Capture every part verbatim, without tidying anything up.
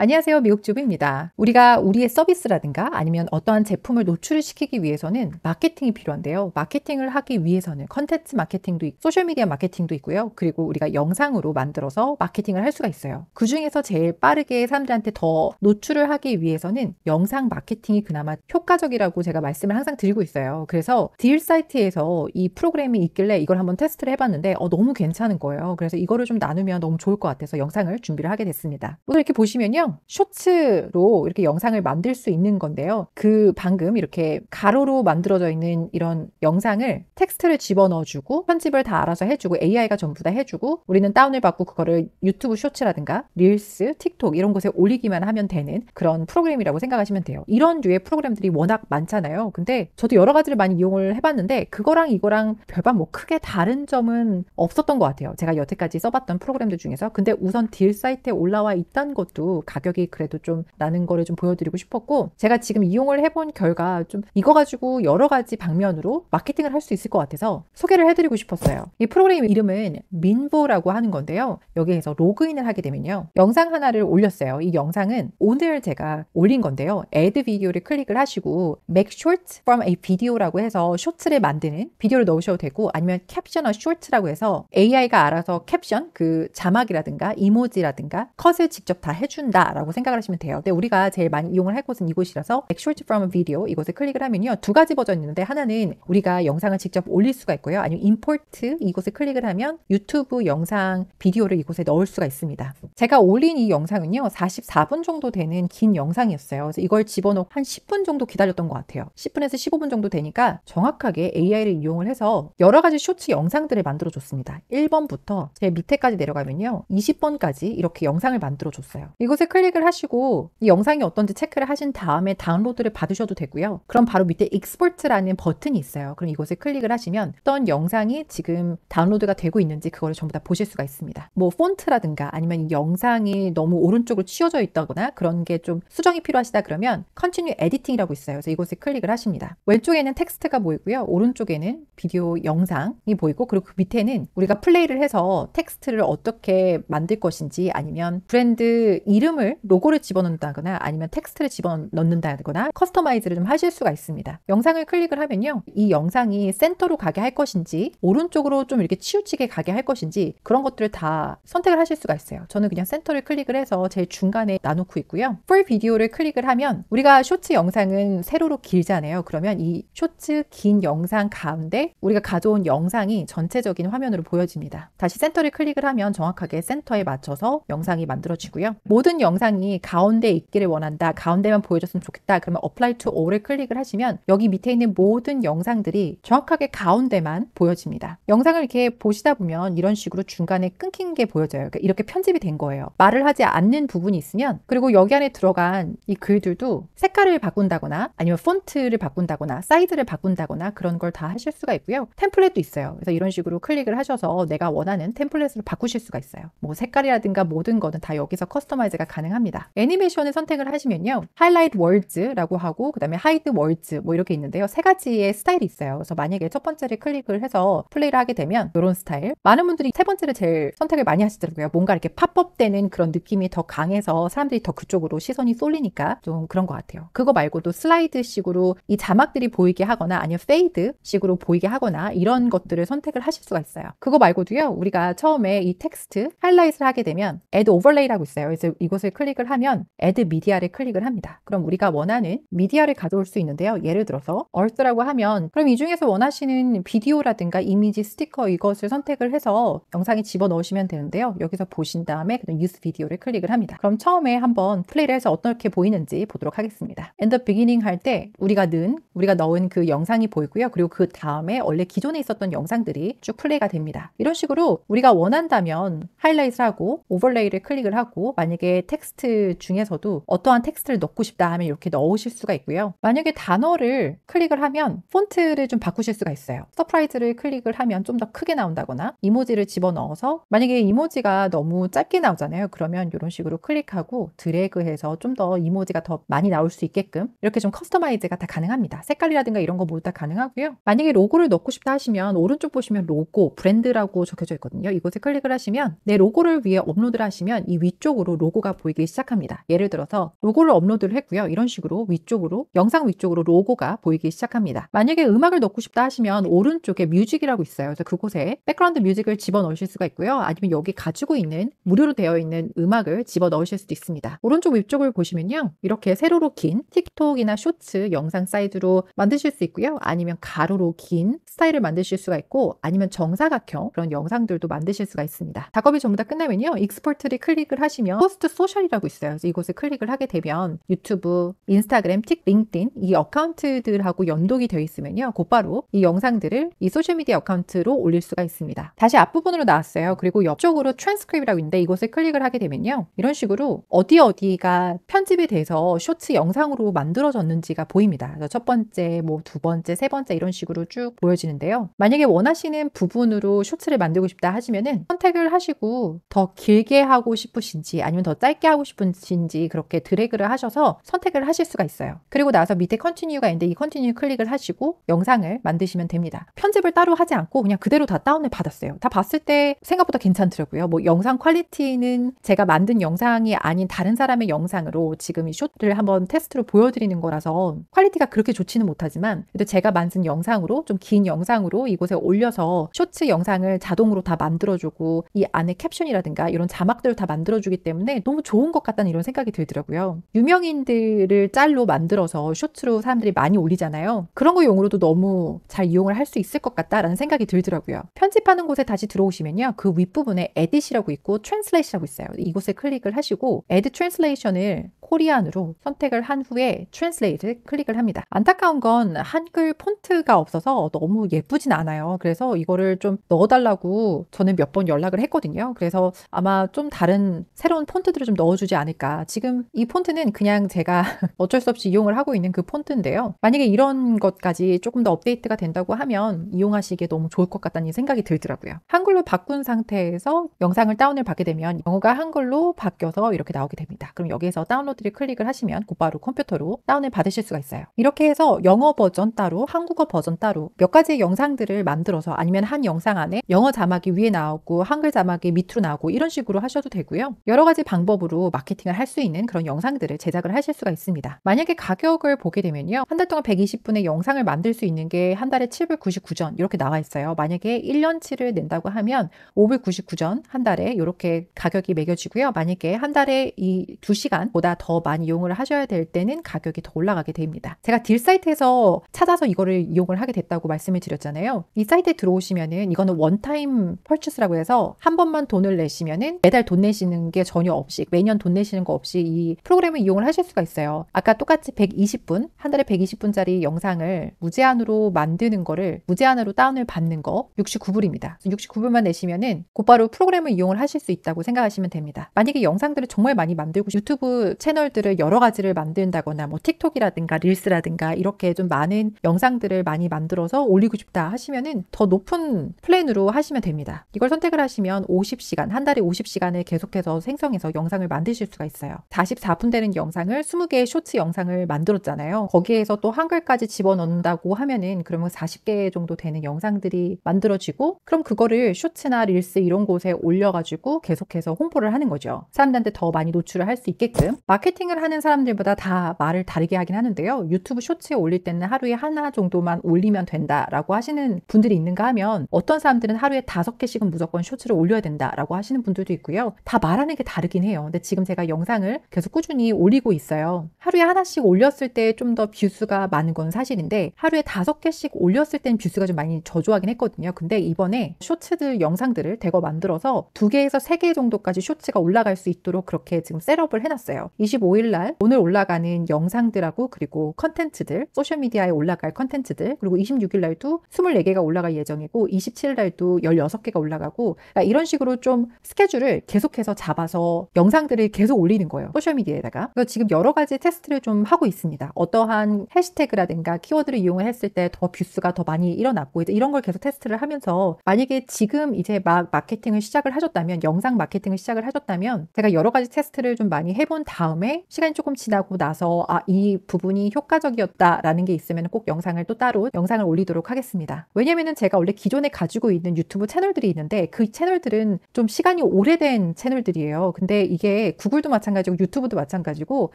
안녕하세요. 미국주부입니다. 우리가 우리의 서비스라든가 아니면 어떠한 제품을 노출을 시키기 위해서는 마케팅이 필요한데요. 마케팅을 하기 위해서는 컨텐츠 마케팅도 있고 소셜미디어 마케팅도 있고요. 그리고 우리가 영상으로 만들어서 마케팅을 할 수가 있어요. 그중에서 제일 빠르게 사람들한테 더 노출을 하기 위해서는 영상 마케팅이 그나마 효과적이라고 제가 말씀을 항상 드리고 있어요. 그래서 딜 사이트에서 이 프로그램이 있길래 이걸 한번 테스트를 해봤는데 어, 너무 괜찮은 거예요. 그래서 이거를 좀 나누면 너무 좋을 것 같아서 영상을 준비를 하게 됐습니다. 오늘 이렇게 보시면요. 쇼츠로 이렇게 영상을 만들 수 있는 건데요. 그 방금 이렇게 가로로 만들어져 있는 이런 영상을 텍스트를 집어넣어주고 편집을 다 알아서 해주고 에이아이가 전부 다 해주고 우리는 다운을 받고 그거를 유튜브 쇼츠라든가 릴스, 틱톡 이런 곳에 올리기만 하면 되는 그런 프로그램이라고 생각하시면 돼요. 이런 류의 프로그램들이 워낙 많잖아요. 근데 저도 여러 가지를 많이 이용을 해봤는데 그거랑 이거랑 별반 뭐 크게 다른 점은 없었던 것 같아요. 제가 여태까지 써봤던 프로그램들 중에서. 근데 우선 딜 사이트에 올라와 있다는 것도 가격이 그래도 좀 나는 거를 좀 보여드리고 싶었고 제가 지금 이용을 해본 결과 좀 이거 가지고 여러 가지 방면으로 마케팅을 할 수 있을 것 같아서 소개를 해드리고 싶었어요. 이 프로그램 이름은 민보라고 하는 건데요. 여기에서 로그인을 하게 되면요. 영상 하나를 올렸어요. 이 영상은 오늘 제가 올린 건데요. Add Video를 클릭을 하시고 Make Short from a Video라고 해서 쇼츠를 만드는 비디오를 넣으셔도 되고 아니면 Caption a Short라고 해서 에이아이가 알아서 캡션, 그 자막이라든가 이모지라든가 컷을 직접 다 해준다 라고 생각을 하시면 돼요. 근데 우리가 제일 많이 이용을 할 곳은 이곳이라서 Make Short from a Video 이곳을 클릭을 하면요. 두 가지 버전이 있는데 하나는 우리가 영상을 직접 올릴 수가 있고요. 아니면 Import 이곳을 클릭을 하면 유튜브 영상 비디오를 이곳에 넣을 수가 있습니다. 제가 올린 이 영상은요. 사십사 분 정도 되는 긴 영상이었어요. 그래서 이걸 집어넣고 한 십 분 정도 기다렸던 것 같아요. 십 분에서 십오 분 정도 되니까 정확하게 에이아이를 이용을 해서 여러 가지 쇼츠 영상들을 만들어줬습니다. 일 번부터 제 밑에까지 내려가면요. 이십 번까지 이렇게 영상을 만들어줬어요. 이곳에 클릭을 하시고 이 영상이 어떤지 체크를 하신 다음에 다운로드를 받으셔도 되고요. 그럼 바로 밑에 Export라는 버튼이 있어요. 그럼 이곳에 클릭을 하시면 어떤 영상이 지금 다운로드가 되고 있는지 그거를 전부 다 보실 수가 있습니다. 뭐 폰트라든가 아니면 이 영상이 너무 오른쪽으로 치워져 있다거나 그런 게 좀 수정이 필요하시다 그러면 Continue Editing이라고 있어요. 그래서 이곳에 클릭을 하십니다. 왼쪽에는 텍스트가 보이고요. 오른쪽에는 비디오 영상이 보이고 그리고 그 밑에는 우리가 플레이를 해서 텍스트를 어떻게 만들 것인지 아니면 브랜드 이름을 로고를 집어넣는다거나 아니면 텍스트를 집어넣는다거나 커스터마이즈를 좀 하실 수가 있습니다. 영상을 클릭을 하면요. 이 영상이 센터로 가게 할 것인지 오른쪽으로 좀 이렇게 치우치게 가게 할 것인지 그런 것들을 다 선택을 하실 수가 있어요. 저는 그냥 센터를 클릭을 해서 제일 중간에 놔놓고 있고요. 풀 비디오를 클릭을 하면 우리가 쇼츠 영상은 세로로 길잖아요. 그러면 이 쇼츠 긴 영상 가운데 우리가 가져온 영상이 전체적인 화면으로 보여집니다. 다시 센터를 클릭을 하면 정확하게 센터에 맞춰서 영상이 만들어지고요. 모든 영상 영상이 가운데 있기를 원한다. 가운데만 보여줬으면 좋겠다. 그러면 Apply to All을 클릭을 하시면 여기 밑에 있는 모든 영상들이 정확하게 가운데만 보여집니다. 영상을 이렇게 보시다 보면 이런 식으로 중간에 끊긴 게 보여져요. 그러니까 이렇게 편집이 된 거예요. 말을 하지 않는 부분이 있으면 그리고 여기 안에 들어간 이 글들도 색깔을 바꾼다거나 아니면 폰트를 바꾼다거나 사이즈를 바꾼다거나 그런 걸 다 하실 수가 있고요. 템플릿도 있어요. 그래서 이런 식으로 클릭을 하셔서 내가 원하는 템플릿으로 바꾸실 수가 있어요. 뭐 색깔이라든가 모든 거는 다 여기서 커스터마이즈가 가능합니다. 합니다. 애니메이션을 선택을 하시면요. 하이라이트 월즈라고 하고 그 다음에 하이드 월즈 뭐 이렇게 있는데요. 세 가지의 스타일이 있어요. 그래서 만약에 첫 번째를 클릭을 해서 플레이를 하게 되면 이런 스타일. 많은 분들이 세 번째를 제일 선택을 많이 하시더라고요. 뭔가 이렇게 팝업되는 그런 느낌이 더 강해서 사람들이 더 그쪽으로 시선이 쏠리니까 좀 그런 것 같아요. 그거 말고도 슬라이드 식으로 이 자막들이 보이게 하거나 아니면 페이드 식으로 보이게 하거나 이런 것들을 선택을 하실 수가 있어요. 그거 말고도요. 우리가 처음에 이 텍스트 하이라이트를 하게 되면 애드 오버레이라고 있어요. 그래서 이곳을 클릭을 하면 Add Media를 클릭을 합니다. 그럼 우리가 원하는 미디어를 가져올 수 있는데요. 예를 들어서 Earth라고 하면 그럼 이 중에서 원하시는 비디오라든가 이미지, 스티커 이것을 선택을 해서 영상에 집어넣으시면 되는데요. 여기서 보신 다음에 그다음 Use Video를 클릭을 합니다. 그럼 처음에 한번 플레이를 해서 어떻게 보이는지 보도록 하겠습니다. At the beginning 할 때 우리가 넣은, 우리가 넣은 그 영상이 보이고요. 그리고 그 다음에 원래 기존에 있었던 영상들이 쭉 플레이가 됩니다. 이런 식으로 우리가 원한다면 하이라이트를 하고 오버레이를 클릭을 하고 만약에 텍스트 텍스트 중에서도 어떠한 텍스트를 넣고 싶다 하면 이렇게 넣으실 수가 있고요. 만약에 단어를 클릭을 하면 폰트를 좀 바꾸실 수가 있어요. 서프라이즈를 클릭을 하면 좀 더 크게 나온다거나 이모지를 집어넣어서 만약에 이모지가 너무 짧게 나오잖아요. 그러면 이런 식으로 클릭하고 드래그해서 좀 더 이모지가 더 많이 나올 수 있게끔 이렇게 좀 커스터마이즈가 다 가능합니다. 색깔이라든가 이런 거 모두 다 가능하고요. 만약에 로고를 넣고 싶다 하시면 오른쪽 보시면 로고, 브랜드라고 적혀져 있거든요. 이곳에 클릭을 하시면 내 로고를 위에 업로드를 하시면 이 위쪽으로 로고가 보여요. 보이기 시작합니다. 예를 들어서 로고를 업로드를 했고요. 이런 식으로 위쪽으로, 영상 위쪽으로 로고가 보이기 시작합니다. 만약에 음악을 넣고 싶다 하시면 오른쪽에 뮤직이라고 있어요. 그래서 그곳에 백그라운드 뮤직을 집어넣으실 수가 있고요. 아니면 여기 가지고 있는 무료로 되어 있는 음악을 집어넣으실 수도 있습니다. 오른쪽 위쪽을 보시면요. 이렇게 세로로 긴 틱톡이나 쇼츠 영상 사이즈로 만드실 수 있고요. 아니면 가로로 긴 스타일을 만드실 수가 있고 아니면 정사각형 그런 영상들도 만드실 수가 있습니다. 작업이 전부 다 끝나면요. 익스포트를 클릭을 하시면 포스트 소셜이라고 있어요. 그래서 이곳을 클릭을 하게 되면 유튜브, 인스타그램, 틱, 링크드인 이 어카운트들하고 연동이 되어 있으면요. 곧바로 이 영상들을 이 소셜미디어 어카운트로 올릴 수가 있습니다. 다시 앞부분으로 나왔어요. 그리고 옆쪽으로 트랜스크립이라고 있는데 이곳을 클릭을 하게 되면요. 이런 식으로 어디 어디가 편집이 돼서 쇼츠 영상으로 만들어졌는지가 보입니다. 그래서 첫 번째, 뭐 두 번째, 세 번째 이런 식으로 쭉 보여지는데요. 만약에 원하시는 부분으로 쇼츠를 만들고 싶다 하시면은 선택을 하시고 더 길게 하고 싶으신지 아니면 더 짧게 하고 싶으신지 그렇게 드래그를 하셔서 선택을 하실 수가 있어요. 그리고 나서 밑에 컨티뉴가 있는데 이 컨티뉴 클릭을 하시고 영상을 만드시면 됩니다. 편집을 따로 하지 않고 그냥 그대로 다 다운을 받았어요. 다 봤을 때 생각보다 괜찮더라고요. 뭐 영상 퀄리티는 제가 만든 영상이 아닌 다른 사람의 영상으로 지금 이 쇼트를 한번 테스트로 보여드리는 거라서 퀄리티가 그렇게 좋지는 못하지만 그래도 제가 만든 영상으로 좀 긴 영상으로 이곳에 올려서 쇼츠 영상을 자동으로 다 만들어주고 이 안에 캡션이라든가 이런 자막들을 다 만들어주기 때문에 너무 좋은 것 같다는 이런 생각이 들더라고요. 유명인들을 짤로 만들어서 쇼츠로 사람들이 많이 올리잖아요. 그런 거 용으로도 너무 잘 이용을 할 수 있을 것 같다라는 생각이 들더라고요. 편집하는 곳에 다시 들어오시면요. 그 윗부분에 edit이라고 있고 translate이라고 있어요. 이곳에 클릭을 하시고 add translation을 코리안으로 선택을 한 후에 translate를 클릭을 합니다. 안타까운 건 한글 폰트가 없어서 너무 예쁘진 않아요. 그래서 이거를 좀 넣어달라고 저는 몇 번 연락을 했거든요. 그래서 아마 좀 다른 새로운 폰트들을 좀 넣어주지 않을까. 지금 이 폰트는 그냥 제가 어쩔 수 없이 이용을 하고 있는 그 폰트인데요. 만약에 이런 것까지 조금 더 업데이트가 된다고 하면 이용하시기에 너무 좋을 것 같다는 생각이 들더라고요. 한글로 바꾼 상태에서 영상을 다운을 받게 되면 영어가 한글로 바뀌어서 이렇게 나오게 됩니다. 그럼 여기에서 다운로드를 클릭을 하시면 곧바로 컴퓨터로 다운을 받으실 수가 있어요. 이렇게 해서 영어 버전 따로, 한국어 버전 따로 몇 가지의 영상들을 만들어서 아니면 한 영상 안에 영어 자막이 위에 나오고 한글 자막이 밑으로 나오고 이런 식으로 하셔도 되고요. 여러 가지 방법으로 마케팅을 할 수 있는 그런 영상들을 제작을 하실 수가 있습니다. 만약에 가격을 보게 되면요. 한 달 동안 백이십 분의 영상을 만들 수 있는 게 한 달에 칠불 구십구 전 이렇게 나와 있어요. 만약에 일 년치를 낸다고 하면 오불 구십구 전 한 달에 이렇게 가격이 매겨지고요. 만약에 한 달에 이 두 시간보다 더 많이 이용을 하셔야 될 때는 가격이 더 올라가게 됩니다. 제가 딜 사이트에서 찾아서 이거를 이용을 하게 됐다고 말씀을 드렸잖아요. 이 사이트에 들어오시면은 이거는 원타임 퍼체스라고 해서 한 번만 돈을 내시면은 매달 돈 내시는 게 전혀 없이 매년 돈 내시는 거 없이 이 프로그램을 이용을 하실 수가 있어요. 아까 똑같이 백이십 분 한 달에 백이십 분짜리 영상을 무제한으로 만드는 거를 무제한으로 다운을 받는 거 육십구불입니다. 육십구불만 내시면은 곧바로 프로그램을 이용을 하실 수 있다고 생각하시면 됩니다. 만약에 영상들을 정말 많이 만들고 유튜브 채널들을 여러 가지를 만든다거나 뭐 틱톡이라든가 릴스라든가 이렇게 좀 많은 영상들을 많이 만들어서 올리고 싶다 하시면은 더 높은 플랜으로 하시면 됩니다. 이걸 선택을 하시면 오십 시간 한 달에 오십 시간을 계속해서 생성해서 영상을 만드실 수가 있어요. 사십사 분 되는 영상을 스무 개의 쇼츠 영상을 만들었잖아요. 거기에서 또 한글까지 집어넣는다고 하면은 그러면 사십 개 정도 되는 영상들이 만들어지고 그럼 그거를 쇼츠나 릴스 이런 곳에 올려가지고 계속해서 홍보를 하는 거죠. 사람들한테 더 많이 노출을 할 수 있게끔. 마케팅을 하는 사람들보다 다 말을 다르게 하긴 하는데요. 유튜브 쇼츠에 올릴 때는 하루에 하나 정도만 올리면 된다라고 하시는 분들이 있는가 하면 어떤 사람들은 하루에 다섯 개씩은 무조건 쇼츠를 올려야 된다라고 하시는 분들도 있고요. 다 말하는 게 다르긴 해요. 근데 지금 제가 영상을 계속 꾸준히 올리고 있어요. 하루에 하나씩 올렸을 때 좀 더 뷰수가 많은 건 사실인데 하루에 다섯 개씩 올렸을 때는 뷰수가 좀 많이 저조하긴 했거든요. 근데 이번에 쇼츠들 영상들을 대거 만들어서 두 개에서 세 개 정도까지 쇼츠가 올라갈 수 있도록 그렇게 지금 셋업을 해놨어요. 이십오일 날 오늘 올라가는 영상들하고 그리고 컨텐츠들, 소셜미디어에 올라갈 컨텐츠들 그리고 이십육일 날도 스물네 개가 올라갈 예정이고 이십칠일 날도 열여섯 개가 올라가고 그러니까 이런 식으로 좀 스케줄을 계속해서 잡아서 영상들을 계속 올리는 거예요. 소셜미디어에다가. 그래서 지금 여러 가지 테스트를 좀 하고 있습니다. 어떠한 해시태그라든가 키워드를 이용을 했을 때 더 뷰수가 더 많이 일어났고 이제 이런 걸 계속 테스트를 하면서 만약에 지금 이제 막 마케팅을 시작을 하셨다면 영상 마케팅을 시작을 하셨다면 제가 여러 가지 테스트를 좀 많이 해본 다음에 다음에 시간이 조금 지나고 나서 아, 이 부분이 효과적이었다라는 게 있으면 꼭 영상을 또 따로 영상을 올리도록 하겠습니다. 왜냐면은 제가 원래 기존에 가지고 있는 유튜브 채널들이 있는데 그 채널들은 좀 시간이 오래된 채널들이에요. 근데 이게 구글도 마찬가지고 유튜브도 마찬가지고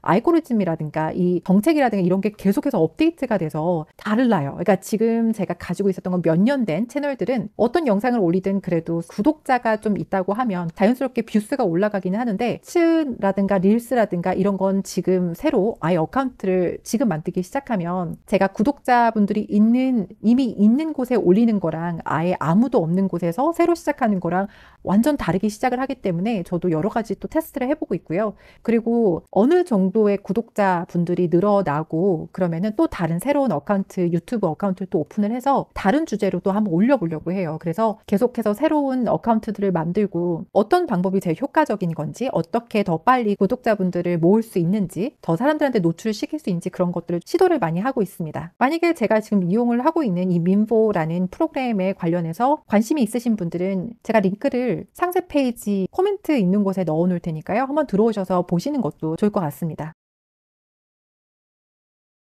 알고리즘이라든가 이 정책이라든가 이런 게 계속해서 업데이트가 돼서 달라요. 그러니까 지금 제가 가지고 있었던 건 몇 년 된 채널들은 어떤 영상을 올리든 그래도 구독자가 좀 있다고 하면 자연스럽게 뷰스가 올라가기는 하는데 츠라든가 릴스라든가 이런 건 지금 새로 아예 어카운트를 지금 만들기 시작하면 제가 구독자분들이 있는 이미 있는 곳에 올리는 거랑 아예 아무도 없는 곳에서 새로 시작하는 거랑 완전 다르게 시작을 하기 때문에 저도 여러 가지 또 테스트를 해보고 있고요. 그리고 어느 정도의 구독자분들이 늘어나고 그러면은 또 다른 새로운 어카운트 유튜브 어카운트를 또 오픈을 해서 다른 주제로 또 한번 올려보려고 해요. 그래서 계속해서 새로운 어카운트들을 만들고 어떤 방법이 제일 효과적인 건지 어떻게 더 빨리 구독자분들을 모을 수 있는지 더 사람들한테 노출을 시킬 수 있는지 그런 것들을 시도를 많이 하고 있습니다. 만약에 제가 지금 이용을 하고 있는 이 민보라는 프로그램에 관련해서 관심이 있으신 분들은 제가 링크를 상세 페이지 코멘트 있는 곳에 넣어 놓을 테니까요. 한번 들어오셔서 보시는 것도 좋을 것 같습니다.